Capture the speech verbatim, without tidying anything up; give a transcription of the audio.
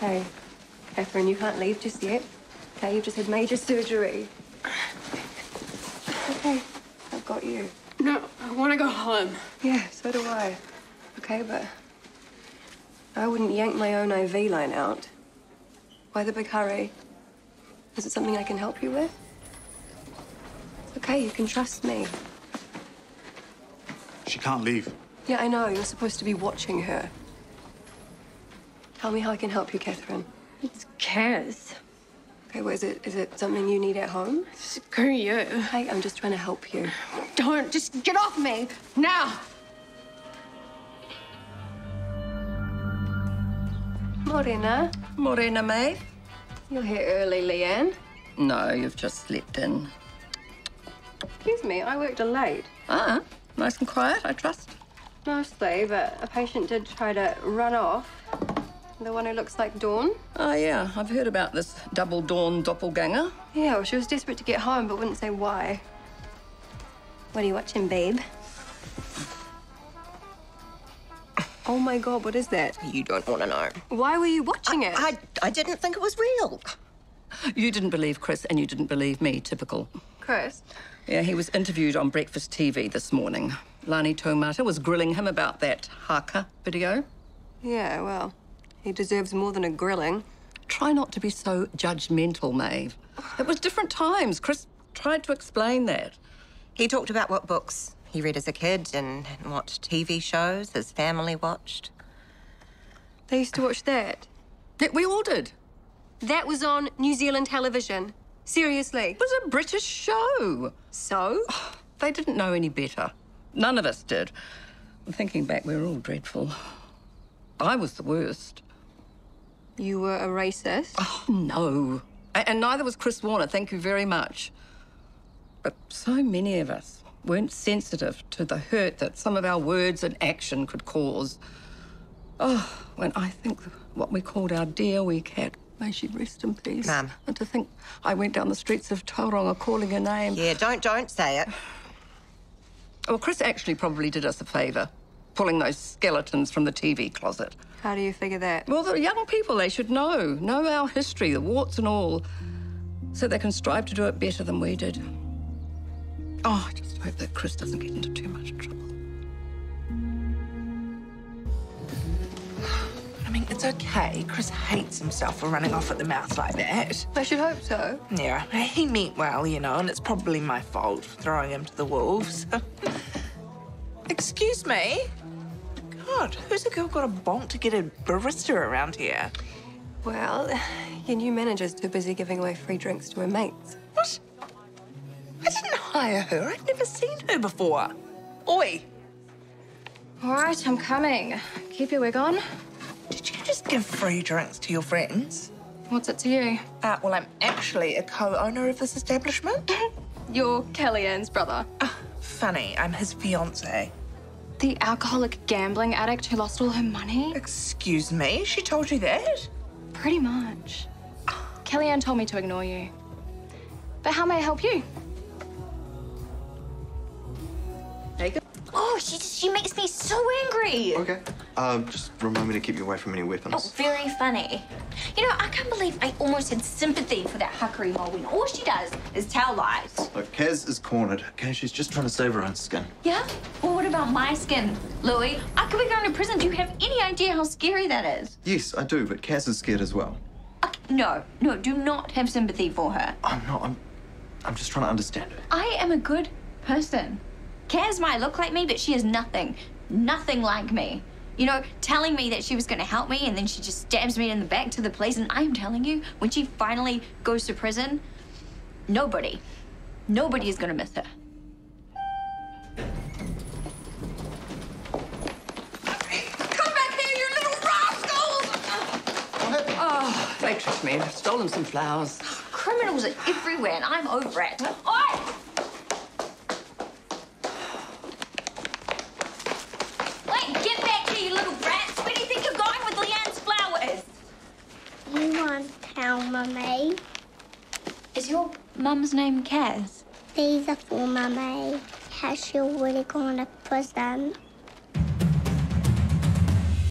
Hey, Catherine, you can't leave just yet. Okay, you've just had major surgery. Okay, I've got you. No, I want to go home. Yeah, so do I. Okay, but I wouldn't yank my own I V line out. Why the big hurry? Is it something I can help you with? It's okay, you can trust me. She can't leave. Yeah, I know. You're supposed to be watching her. Tell me how I can help you, Catherine. It's Kaz. Okay, well, is it, is it something you need at home? Screw you. Hey, I'm just trying to help you. Don't. Just get off me. Now. Morena. Morena, Maeve. You're here early, Leanne. No, you've just slept in. Excuse me, I worked a late. Ah, nice and quiet, I trust. Mostly, but a patient did try to run off. The one who looks like Dawn? Oh, yeah. I've heard about this double Dawn doppelganger. Yeah, well, she was desperate to get home, but wouldn't say why. What are you watching, babe? Oh, my God, what is that? You don't want to know. Why were you watching I, it? I, I didn't think it was real. You didn't believe Chris and you didn't believe me. Typical. Chris? Yeah, he was interviewed on Breakfast T V this morning. Lani Taumata was grilling him about that haka video. Yeah, well... he deserves more than a grilling. Try not to be so judgmental, Maeve. It was different times. Chris tried to explain that. He talked about what books he read as a kid and what T V shows his family watched. They used to watch that? That we all did. That was on New Zealand television. Seriously. It was a British show. So? Oh, they didn't know any better. None of us did. Thinking back, we were all dreadful. I was the worst. You were a racist? Oh, no. And neither was Chris Warner, thank you very much. But so many of us weren't sensitive to the hurt that some of our words and action could cause. Oh, when I think what we called our dear wee cat, may she rest in peace. Mum. And to think I went down the streets of Tauranga calling her name. Yeah, don't, don't say it. Well, Chris actually probably did us a favour. Pulling those skeletons from the T V closet. How do you figure that? Well, the young people, they should know. Know our history, the warts and all, so they can strive to do it better than we did. Oh, I just hope that Chris doesn't get into too much trouble. I mean, it's okay. Chris hates himself for running off at the mouth like that. I should hope so. Yeah, he meant well, you know, and it's probably my fault for throwing him to the wolves. Excuse me? God, who's a girl got a bonk to get a barista around here? Well, your new manager's too busy giving away free drinks to her mates. What? I didn't hire her. I've never seen her before. Oi! All right, I'm coming. Keep your wig on. Did you just give free drinks to your friends? What's it to you? Uh, well, I'm actually a co-owner of this establishment. You're Kellyanne's brother. Uh, funny, I'm his fiancé. The alcoholic gambling addict who lost all her money? Excuse me? She told you that? Pretty much. Kellyanne told me to ignore you. But how may I help you? There you go. Oh, she, she makes me so angry. OK. Um, just remind me to keep you away from any weapons. Oh, very funny. You know, I can't believe I almost had sympathy for that huckery mole when all she does is tell lies. Look, Kaz is cornered, OK? She's just trying to save her own skin. Yeah? Well, what about my skin, Louis? I could be going to prison. Do you have any idea how scary that is? Yes, I do, but Kaz is scared as well. Okay, no, no, do not have sympathy for her. I'm not. I'm, I'm just trying to understand her. I am a good person. Kaz might look like me, but she is nothing, nothing like me. You know, telling me that she was going to help me and then she just stabs me in the back to the police. And I am telling you, when she finally goes to prison, nobody, nobody is going to miss her. Come back here, you little rascals! Oh, they tricked me. I've stolen some flowers. Oh, criminals are everywhere and I'm over it. Oi! Mummy. Is your mum's name Kaz? These are for Mummy. How she would have gone to prison.